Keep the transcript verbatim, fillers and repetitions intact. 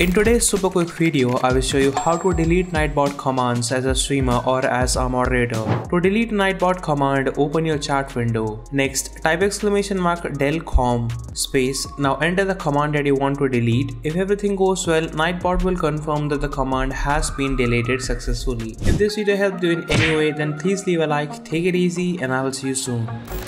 In today's super quick video, I will show you how to delete Nightbot commands as a streamer or as a moderator. To delete Nightbot command, open your chat window. Next, type exclamation mark delcom space. Now enter the command that you want to delete. If everything goes well, Nightbot will confirm that the command has been deleted successfully. If this video helped you in any way, then please leave a like, take it easy, and I will see you soon.